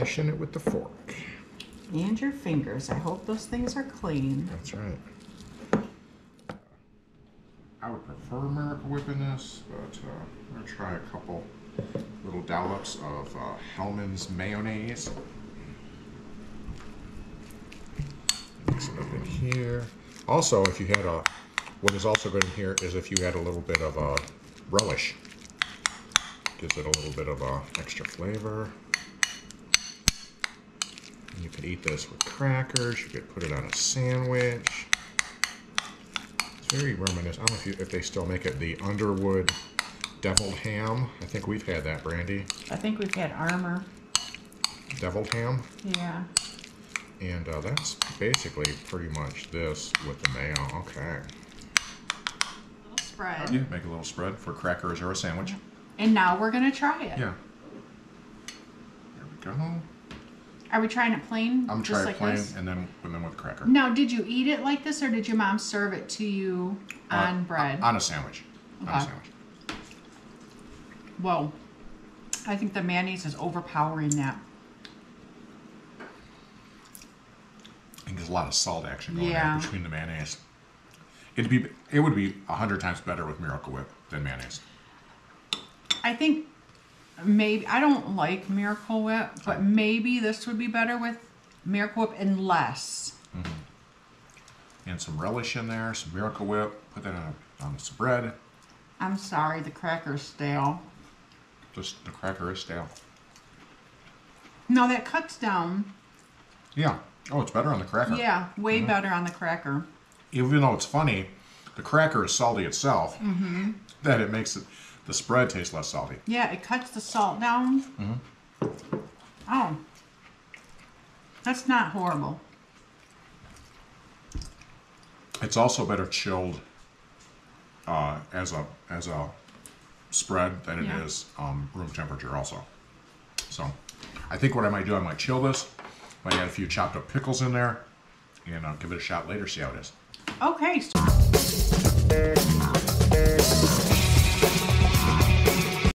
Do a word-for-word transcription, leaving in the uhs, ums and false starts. smashing it with the fork. And your fingers. I hope those things are clean. That's right. I would prefer Miracle Whip in this, but uh, I'm going to try a couple little dollops of uh, Hellman's mayonnaise. Mix it up in here. Also, if you had a, what is also good in here is if you had a little bit of a relish. Gives it a little bit of a extra flavor. You could eat this with crackers. You could put it on a sandwich. It's very reminiscent. I don't know if, you, if they still make it, the Underwood deviled ham. I think we've had that, Brandy. I think we've had Armor. Deviled ham? Yeah. And uh, that's basically pretty much this with the mayo. Okay. A little spread. Yeah, make a little spread for crackers or a sandwich. And now we're going to try it. Yeah. There we go. Are we trying it plain? I'm trying it plain and then, and then with a cracker. Now, did you eat it like this or did your mom serve it to you on uh, bread? On a sandwich. Okay. On a sandwich. Whoa. I think the mayonnaise is overpowering that. I think there's a lot of salt action going yeah. on between the mayonnaise. It'd be, it would be a hundred times better with Miracle Whip than mayonnaise. I think... Maybe I don't like Miracle Whip, but maybe this would be better with Miracle Whip and less. Mm-hmm. And some relish in there, some Miracle Whip. Put that on, on some bread. I'm sorry, the cracker's stale. Just the cracker is stale. No, that cuts down. Yeah. Oh, it's better on the cracker. Yeah, way mm-hmm. better on the cracker. Even though it's funny, the cracker is salty itself. Mm-hmm. That it makes it. The spread tastes less salty. Yeah, it cuts the salt down. Mm-hmm. Oh. That's not horrible. It's also better chilled uh, as a as a spread than it yeah. is um, room temperature also. So I think what I might do, I might chill this. Might add a few chopped up pickles in there. And I'll give it a shot later, see how it is. Okay.